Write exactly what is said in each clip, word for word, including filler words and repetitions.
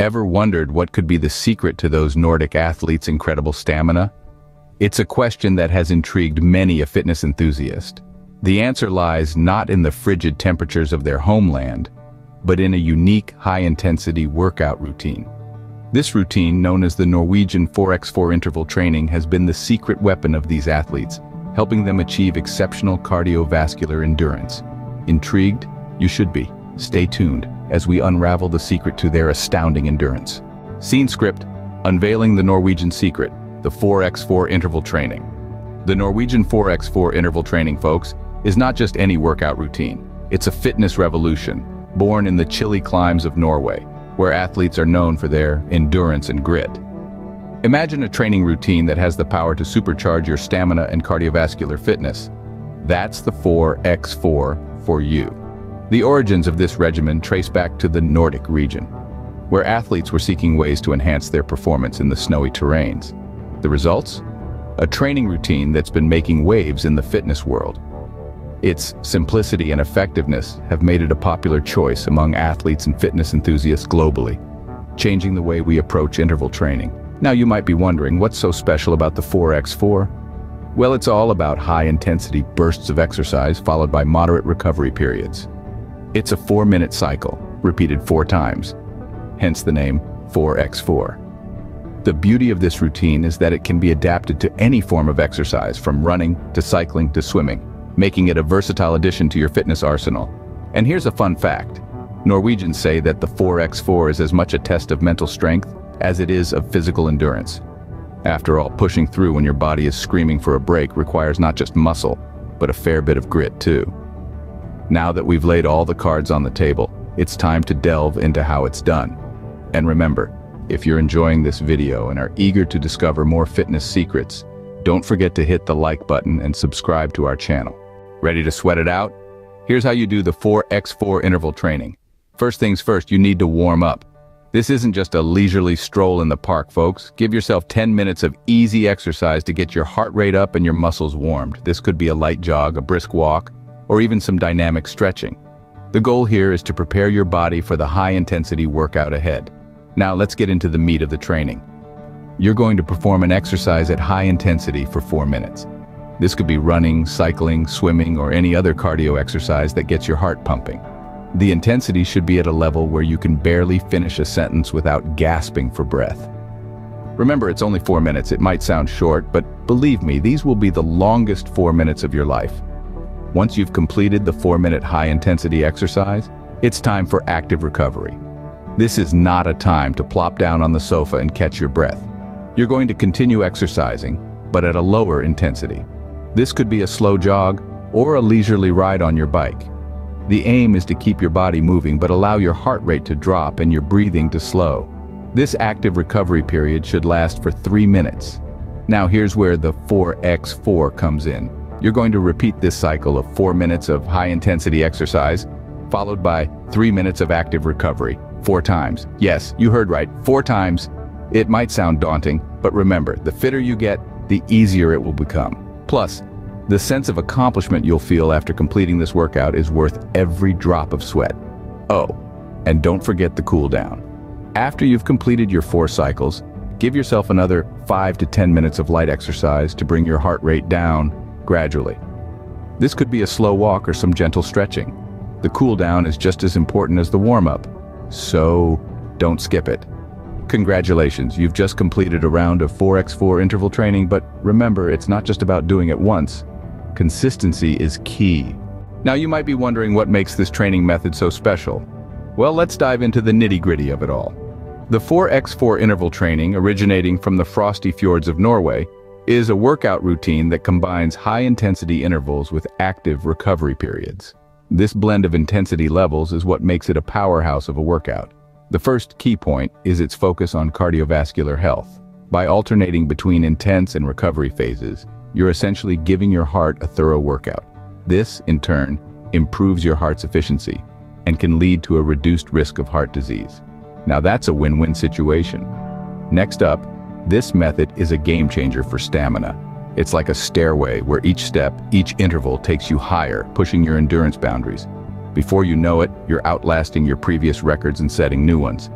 Ever wondered what could be the secret to those Nordic athletes' incredible stamina? It's a question that has intrigued many a fitness enthusiast. The answer lies not in the frigid temperatures of their homeland, but in a unique, high-intensity workout routine. This routine, known as the Norwegian four by four interval training, has been the secret weapon of these athletes, helping them achieve exceptional cardiovascular endurance. Intrigued? You should be. Stay tuned as we unravel the secret to their astounding endurance. Scene script: unveiling the Norwegian secret, the four by four interval training. The Norwegian four by four interval training, folks, is not just any workout routine. It's a fitness revolution, born in the chilly climes of Norway, where athletes are known for their endurance and grit. Imagine a training routine that has the power to supercharge your stamina and cardiovascular fitness. That's the four by four for you. The origins of this regimen trace back to the Nordic region, where athletes were seeking ways to enhance their performance in the snowy terrains. The results? A training routine that's been making waves in the fitness world. Its simplicity and effectiveness have made it a popular choice among athletes and fitness enthusiasts globally, changing the way we approach interval training. Now you might be wondering, what's so special about the four by four? Well, it's all about high-intensity bursts of exercise followed by moderate recovery periods. It's a four-minute cycle, repeated four times, hence the name four by four. The beauty of this routine is that it can be adapted to any form of exercise, from running to cycling to swimming, making it a versatile addition to your fitness arsenal. And here's a fun fact. Norwegians say that the four by four is as much a test of mental strength as it is of physical endurance. After all, pushing through when your body is screaming for a break requires not just muscle, but a fair bit of grit too. Now that we've laid all the cards on the table, it's time to delve into how it's done. And remember, if you're enjoying this video and are eager to discover more fitness secrets, don't forget to hit the like button and subscribe to our channel. Ready to sweat it out? Here's how you do the four by four interval training. First things first, you need to warm up. This isn't just a leisurely stroll in the park, folks. Give yourself ten minutes of easy exercise to get your heart rate up and your muscles warmed. This could be a light jog, a brisk walk, or even some dynamic stretching. The goal here is to prepare your body for the high-intensity workout ahead. Now let's get into the meat of the training. You're going to perform an exercise at high intensity for four minutes. This could be running, cycling, swimming, or any other cardio exercise that gets your heart pumping. The intensity should be at a level where you can barely finish a sentence without gasping for breath. Remember, it's only four minutes. It might sound short, but believe me, these will be the longest four minutes of your life. Once you've completed the four-minute high-intensity exercise, it's time for active recovery. This is not a time to plop down on the sofa and catch your breath. You're going to continue exercising, but at a lower intensity. This could be a slow jog or a leisurely ride on your bike. The aim is to keep your body moving but allow your heart rate to drop and your breathing to slow. This active recovery period should last for three minutes. Now here's where the four by four comes in. You're going to repeat this cycle of four minutes of high-intensity exercise, followed by three minutes of active recovery, four times. Yes, you heard right, four times. It might sound daunting, but remember, the fitter you get, the easier it will become. Plus, the sense of accomplishment you'll feel after completing this workout is worth every drop of sweat. Oh, and don't forget the cool down. After you've completed your four cycles, give yourself another five to ten minutes of light exercise to bring your heart rate down gradually. This could be a slow walk or some gentle stretching. The cool down is just as important as the warm-up, so don't skip it. Congratulations, you've just completed a round of four by four interval training, but remember, it's not just about doing it once. Consistency is key. Now you might be wondering what makes this training method so special. Well, let's dive into the nitty-gritty of it all. The four by four interval training, originating from the frosty fjords of Norway, is a workout routine that combines high-intensity intervals with active recovery periods. This blend of intensity levels is what makes it a powerhouse of a workout. The first key point is its focus on cardiovascular health. By alternating between intense and recovery phases, you're essentially giving your heart a thorough workout. This, in turn, improves your heart's efficiency and can lead to a reduced risk of heart disease. Now that's a win-win situation. Next up, this method is a game changer for stamina. It's like a stairway where each step, each interval takes you higher, pushing your endurance boundaries. Before you know it, you're outlasting your previous records and setting new ones.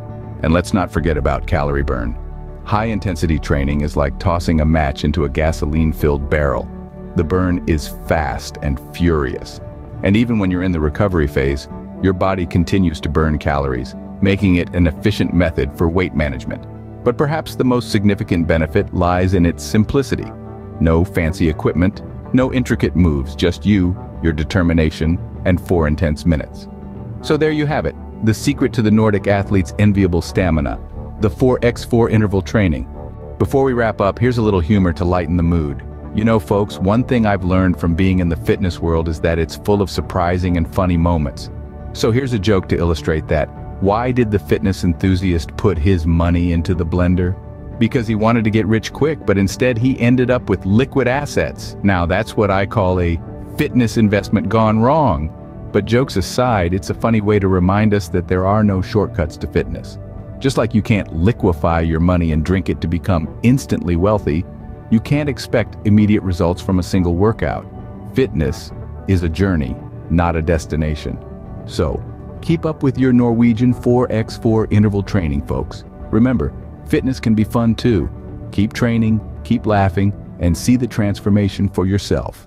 And let's not forget about calorie burn. High-intensity training is like tossing a match into a gasoline-filled barrel. The burn is fast and furious. And even when you're in the recovery phase, your body continues to burn calories, making it an efficient method for weight management. But perhaps the most significant benefit lies in its simplicity. No fancy equipment, no intricate moves, just you, your determination, and four intense minutes. So there you have it, the secret to the Nordic athlete's enviable stamina, the four by four interval training. Before we wrap up, here's a little humor to lighten the mood. You know, folks, one thing I've learned from being in the fitness world is that it's full of surprising and funny moments. So here's a joke to illustrate that. Why did the fitness enthusiast put his money into the blender? Because he wanted to get rich quick, but instead he ended up with liquid assets. Now that's what I call a fitness investment gone wrong. But jokes aside, it's a funny way to remind us that there are no shortcuts to fitness. Just like you can't liquefy your money and drink it to become instantly wealthy, you can't expect immediate results from a single workout. Fitness is a journey, not a destination. So, keep up with your Norwegian four by four interval training, folks. Remember, fitness can be fun too. Keep training, keep laughing, and see the transformation for yourself.